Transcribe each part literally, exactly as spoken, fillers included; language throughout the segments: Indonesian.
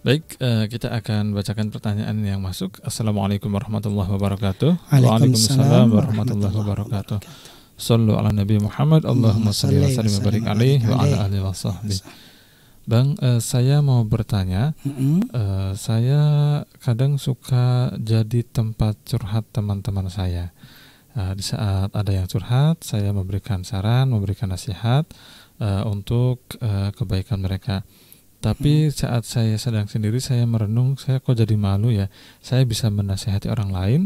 Baik, kita akan bacakan pertanyaan yang masuk. Assalamualaikum warahmatullahi wabarakatuh. Waalaikumsalam warahmatullahi wabarakatuh. Sallu ala Nabi Muhammad. Allahumma salli wa sallim wa barik alaihi wa ala alihi wa sahbihi. Bang, eh, saya mau bertanya. Mm-hmm. eh, Saya kadang suka jadi tempat curhat teman-teman saya. eh, Di saat ada yang curhat, saya memberikan saran, memberikan nasihat eh, untuk eh, kebaikan mereka. Tapi saat saya sedang sendiri, saya merenung, saya kok jadi malu ya. Saya bisa menasihati orang lain,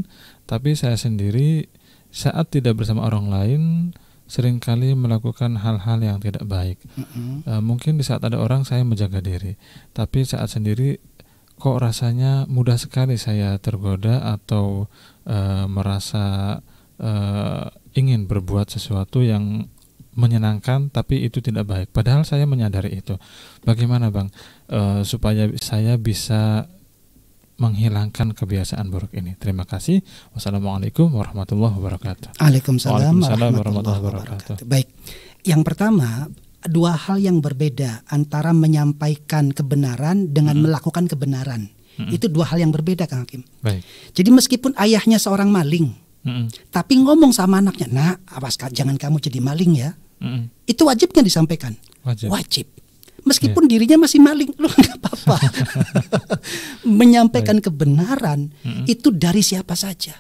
tapi saya sendiri saat tidak bersama orang lain seringkali melakukan hal-hal yang tidak baik. Mm-hmm. e, Mungkin di saat ada orang saya menjaga diri, tapi saat sendiri kok rasanya mudah sekali saya tergoda atau e, merasa e, ingin berbuat sesuatu yang menyenangkan, tapi itu tidak baik. Padahal saya menyadari itu. Bagaimana Bang e, supaya saya bisa menghilangkan kebiasaan buruk ini? Terima kasih. Wassalamualaikum warahmatullahi wabarakatuh. Waalaikumsalam warahmatullahi wabarakatuh. Baik, yang pertama, dua hal yang berbeda antara menyampaikan kebenaran dengan mm-hmm. melakukan kebenaran. Mm-hmm. Itu dua hal yang berbeda, Kang Hakim. Baik. Jadi meskipun ayahnya seorang maling, mm-hmm. tapi ngomong sama anaknya, nah awas jangan kamu jadi maling ya, mm-hmm. itu wajibnya disampaikan. Wajib. Wajib. Meskipun yeah. dirinya masih maling, lu nggak apa-apa. Menyampaikan right. kebenaran mm-hmm. itu dari siapa saja.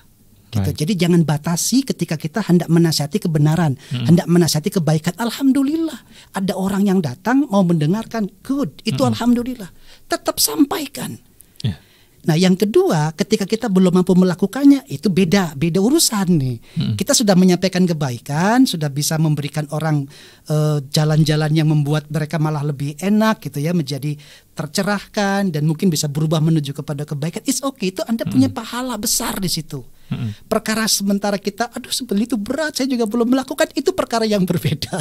Gitu. Right. Jadi jangan batasi ketika kita hendak menasihati kebenaran, mm-hmm. hendak menasihati kebaikan. Alhamdulillah, ada orang yang datang mau mendengarkan, good. Itu mm-hmm. alhamdulillah. Tetap sampaikan. Yeah. Nah, yang kedua, ketika kita belum mampu melakukannya, itu beda, beda urusan nih. Hmm. Kita sudah menyampaikan kebaikan, sudah bisa memberikan orang uh, jalan-jalan yang membuat mereka malah lebih enak gitu ya, menjadi tercerahkan dan mungkin bisa berubah menuju kepada kebaikan. It's okay, itu Anda punya hmm. pahala besar di situ. Hmm. Perkara sementara kita, aduh sebel itu berat, saya juga belum melakukan, itu perkara yang berbeda.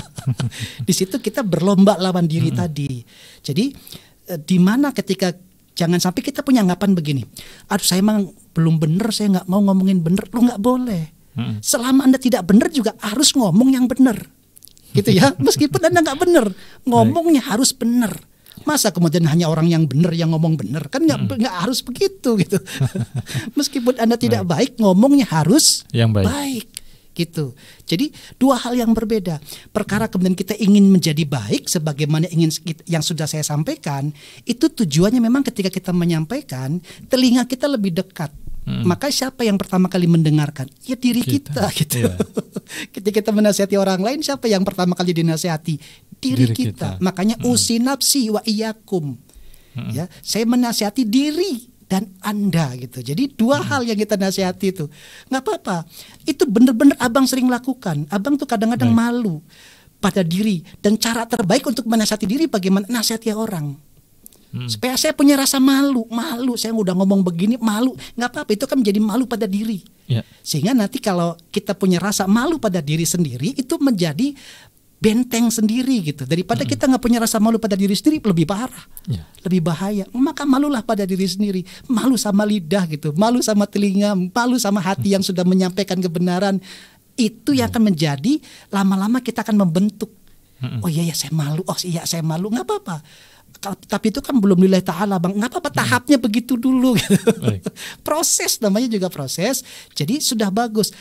Di situ kita berlomba lawan diri hmm. tadi. Jadi uh, di mana ketika jangan sampai kita punya anggapan begini, aduh saya emang belum bener, saya nggak mau ngomongin bener. Lo nggak boleh. Hmm. Selama Anda tidak bener juga harus ngomong yang bener, gitu ya. Meskipun Anda nggak bener, ngomongnya Baik. harus bener. Masa kemudian hanya orang yang bener yang ngomong bener, kan nggak hmm. nggak harus begitu gitu. Meskipun Anda tidak baik, baik ngomongnya harus yang baik. baik. Gitu. Jadi dua hal yang berbeda. Perkara kemudian kita ingin menjadi baik sebagaimana ingin yang sudah saya sampaikan, itu tujuannya memang ketika kita menyampaikan telinga kita lebih dekat. Hmm. Maka siapa yang pertama kali mendengarkan? Ya diri kita, kita gitu. Iya. Ketika kita menasihati orang lain, siapa yang pertama kali dinasihati? Diri, diri kita. kita. Makanya hmm. usi nafsi wa iyakum. Hmm. Ya, saya menasihati diri dan Anda gitu. Jadi dua hmm. hal yang kita nasihati itu nggak apa-apa. Itu bener-bener abang sering lakukan. Abang tuh kadang-kadang Baik. malu pada diri. Dan cara terbaik untuk menasihati diri bagaimana? Nasihati orang. Hmm. Supaya saya punya rasa malu. Malu, saya udah ngomong begini malu. Nggak apa-apa, itu kan menjadi malu pada diri. Ya. Sehingga nanti kalau kita punya rasa malu pada diri sendiri, itu menjadi benteng sendiri gitu. Daripada mm-hmm. kita nggak punya rasa malu pada diri sendiri, lebih parah, yeah. lebih bahaya. Maka malulah pada diri sendiri, malu sama lidah gitu, malu sama telinga, malu sama hati yang sudah menyampaikan kebenaran. Itu yang akan menjadi lama-lama kita akan membentuk. Mm-hmm. Oh iya ya saya malu, oh iya saya malu, nggak apa-apa. Tapi itu kan belum lillahi ta'ala bang, nggak apa-apa, tahapnya mm-hmm. begitu dulu. Gitu. Proses, namanya juga proses. Jadi sudah bagus.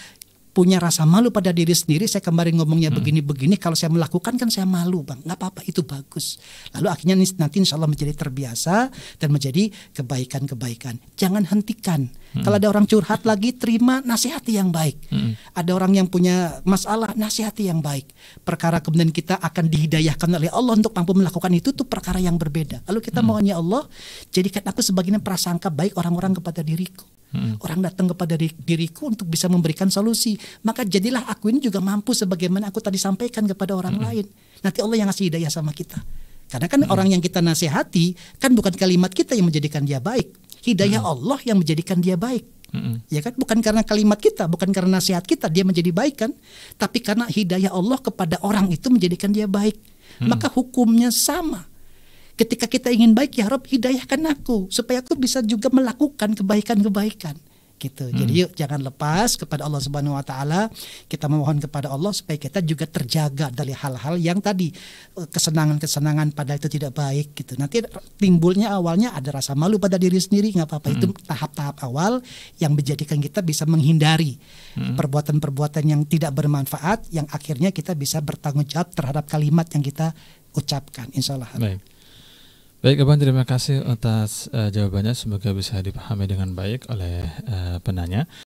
Punya rasa malu pada diri sendiri, saya kemarin ngomongnya begini-begini, hmm. kalau saya melakukan kan saya malu bang, nggak apa-apa, itu bagus. Lalu akhirnya nanti insya Allah menjadi terbiasa dan menjadi kebaikan-kebaikan. Jangan hentikan. Hmm. Kalau ada orang curhat lagi, terima nasihati yang baik. Hmm. Ada orang yang punya masalah, nasihati yang baik. Perkara kemudian kita akan dihidayahkan oleh Allah untuk mampu melakukan itu, itu perkara yang berbeda. Lalu kita hmm. mohonnya Allah, jadikan aku sebagian prasangka baik orang-orang kepada diriku. Hmm. Orang datang kepada diriku untuk bisa memberikan solusi. Maka jadilah aku ini juga mampu sebagaimana aku tadi sampaikan kepada orang hmm. lain. Nanti Allah yang ngasih hidayah sama kita. Karena kan hmm. orang yang kita nasihati, kan bukan kalimat kita yang menjadikan dia baik. Hidayah hmm. Allah yang menjadikan dia baik. Hmm. Ya kan? Bukan karena kalimat kita, bukan karena nasihat kita dia menjadi baik kan. Tapi karena hidayah Allah kepada orang itu menjadikan dia baik. Hmm. Maka hukumnya sama. Ketika kita ingin baik, ya Rob hidayahkan aku supaya aku bisa juga melakukan kebaikan-kebaikan gitu. Hmm. Jadi yuk jangan lepas kepada Allah Subhanahu wa taala. Kita memohon kepada Allah supaya kita juga terjaga dari hal-hal yang tadi kesenangan-kesenangan pada itu tidak baik gitu. Nanti timbulnya awalnya ada rasa malu pada diri sendiri, nggak apa-apa. Hmm. Itu tahap-tahap awal yang menjadikan kita bisa menghindari perbuatan-perbuatan hmm. yang tidak bermanfaat, yang akhirnya kita bisa bertanggung jawab terhadap kalimat yang kita ucapkan, insya Allah. Baik, baik Abang, terima kasih atas uh, jawabannya. Semoga bisa dipahami dengan baik oleh uh, penanya.